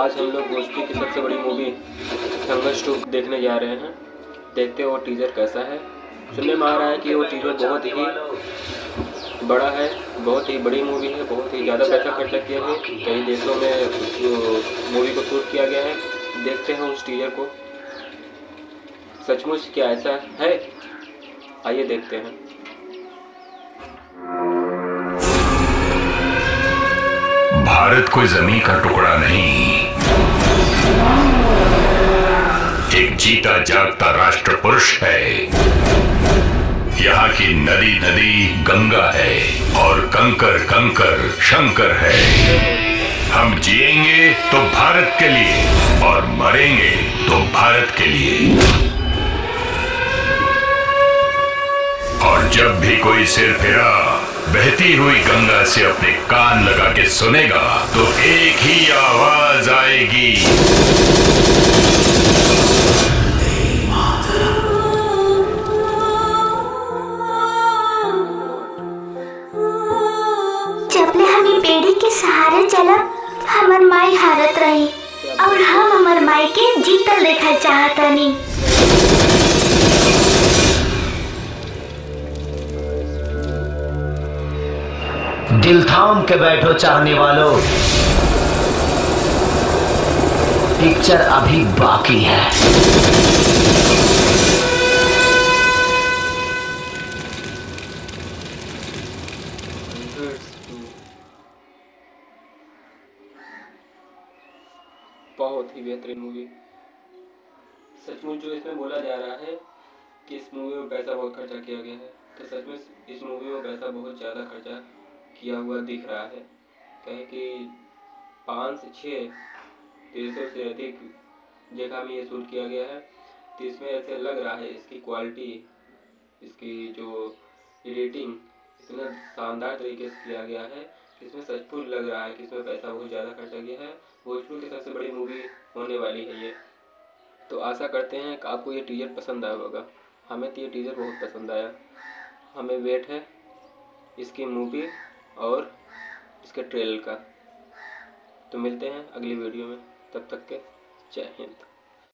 आज हम लोग भोजपुरी की सबसे बड़ी मूवी संघर्ष 2 देखने जा रहे हैं। देखते हैं वो टीजर कैसा है। सुनने में आ रहा है कि वो टीजर बहुत ही बड़ा है, बहुत ही बड़ी मूवी है, बहुत ही ज़्यादा पैसा खर्चा किया है, कई देशों में मूवी को शूट किया गया है। देखते हैं उस टीजर को सचमुच क्या ऐसा है, आइए देखते हैं। भारत कोई जमीन का टुकड़ा नहीं, एक जीता जागता राष्ट्र पुरुष है। यहाँ की नदी नदी गंगा है और कंकर कंकर शंकर है। हम जिएंगे तो भारत के लिए और मरेंगे तो भारत के लिए। और जब भी कोई सिर फेरा बहती हुई गंगा से अपने कान लगा के सुनेगा तो एक ही आवाज आएगी, जबले हमें बेड़ी के सहारे चला हमर माई हारत रही और हम हमर माई के जीतल देखा चाहता नहीं। दिल थाम के बैठो चाहने वालों, पिक्चर अभी बाकी है। बहुत ही बेहतरीन मूवी। सचमुच जो इसमें बोला जा रहा है कि इस मूवी में पैसा बहुत खर्चा किया गया है, तो सचमुच इस मूवी में पैसा बहुत ज़्यादा खर्चा किया हुआ दिख रहा है। कहे कि 5 से 6 देशों से अधिक जगह में ये शूट किया गया है, तो इसमें ऐसे लग रहा है इसकी क्वालिटी, इसकी जो एडिटिंग इतना शानदार तरीके से किया गया है कि इसमें सचमुच लग रहा है कि इसमें पैसा बहुत ज़्यादा खर्चा गया है। भोजपुरी की सबसे बड़ी मूवी होने वाली है ये। तो आशा करते हैं कि आपको ये टीजर पसंद आया होगा। हमें तो ये टीजर बहुत पसंद आया। हमें वेट है इसकी मूवी और इसके ट्रेलर का। तो मिलते हैं अगली वीडियो में, तब तक के जय हिंद।